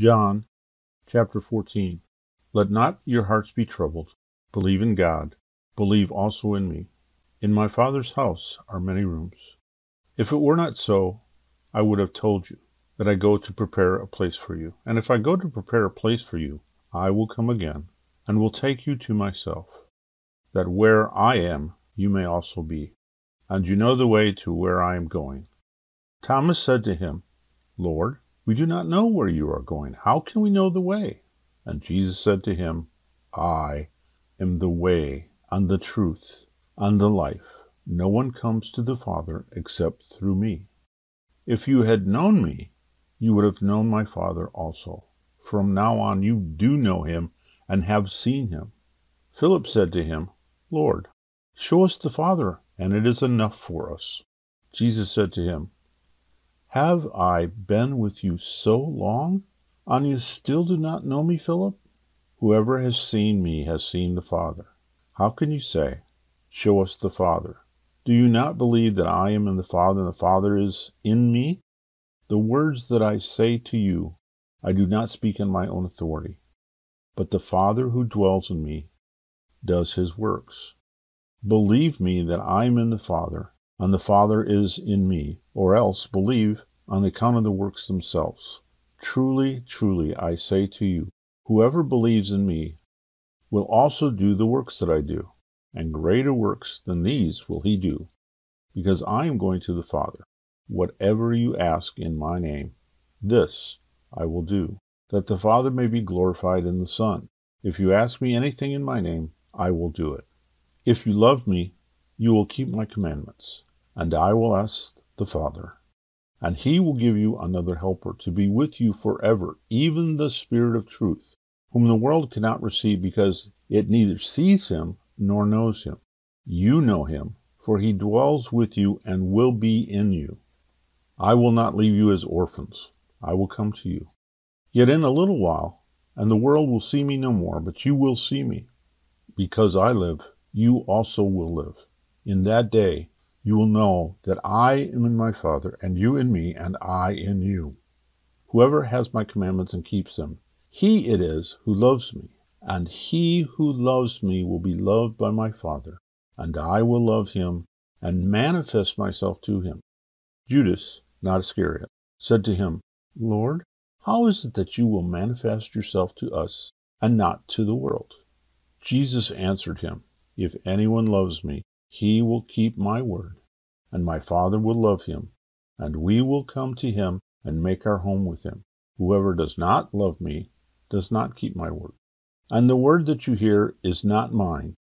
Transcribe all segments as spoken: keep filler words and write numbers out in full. John chapter fourteen. Let not your hearts be troubled. Believe in God. Believe also in me. In my Father's house are many rooms. If it were not so, I would have told you that I go to prepare a place for you. And if I go to prepare a place for you, I will come again and will take you to myself, that where I am, you may also be. And you know the way to where I am going. Thomas said to him, Lord, we do not know where you are going. How can we know the way? And Jesus said to him, I am the way and the truth and the life. No one comes to the Father except through me. If you had known me, you would have known my Father also. From now on you do know him and have seen him. Philip said to him, Lord, show us the Father, and it is enough for us. Jesus said to him, Have I been with you so long, and you still do not know me, Philip? Whoever has seen me has seen the Father. How can you say, Show us the Father? Do you not believe that I am in the Father, and the Father is in me? The words that I say to you, I do not speak on my own authority, but the Father who dwells in me does his works. Believe me that I am in the Father, and the Father is in me, or else believe on account of the works themselves. Truly, truly, I say to you, whoever believes in me will also do the works that I do, and greater works than these will he do, because I am going to the Father. Whatever you ask in my name, this I will do, that the Father may be glorified in the Son. If you ask me anything in my name, I will do it. If you love me, you will keep my commandments, and I will ask the Father, and he will give you another helper to be with you forever, even the Spirit of truth, whom the world cannot receive because it neither sees him nor knows him. You know him, for he dwells with you and will be in you. I will not leave you as orphans. I will come to you. Yet in a little while, and the world will see me no more, but you will see me. Because I live, you also will live. In that day, you will know that I am in my Father, and you in me, and I in you. Whoever has my commandments and keeps them, he it is who loves me. And he who loves me will be loved by my Father, and I will love him, and manifest myself to him. Judas, not Iscariot, said to him, Lord, how is it that you will manifest yourself to us, and not to the world? Jesus answered him, If anyone loves me, he will keep my word, and my Father will love him, and we will come to him and make our home with him. Whoever does not love me does not keep my word. And the word that you hear is not mine,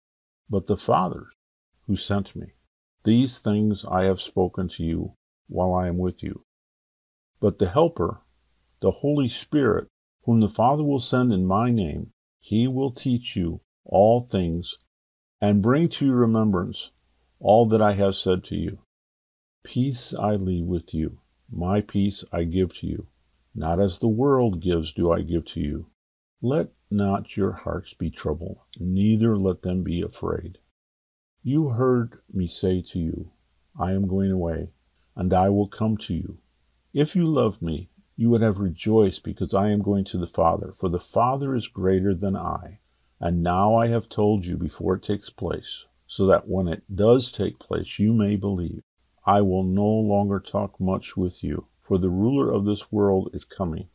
but the Father's who sent me. These things I have spoken to you while I am with you. But the Helper, the Holy Spirit, whom the Father will send in my name, he will teach you all things and bring to your remembrance all that I have said to you. Peace I leave with you, my peace I give to you. Not as the world gives do I give to you. Let not your hearts be troubled, neither let them be afraid. You heard me say to you, I am going away, and I will come to you. If you loved me, you would have rejoiced because I am going to the Father, for the Father is greater than I. And now I have told you before it takes place, so that when it does take place, you may believe. I will no longer talk much with you, for the ruler of this world is coming.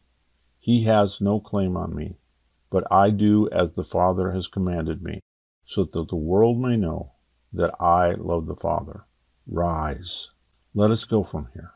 He has no claim on me, but I do as the Father has commanded me, so that the world may know that I love the Father. Rise, let us go from here.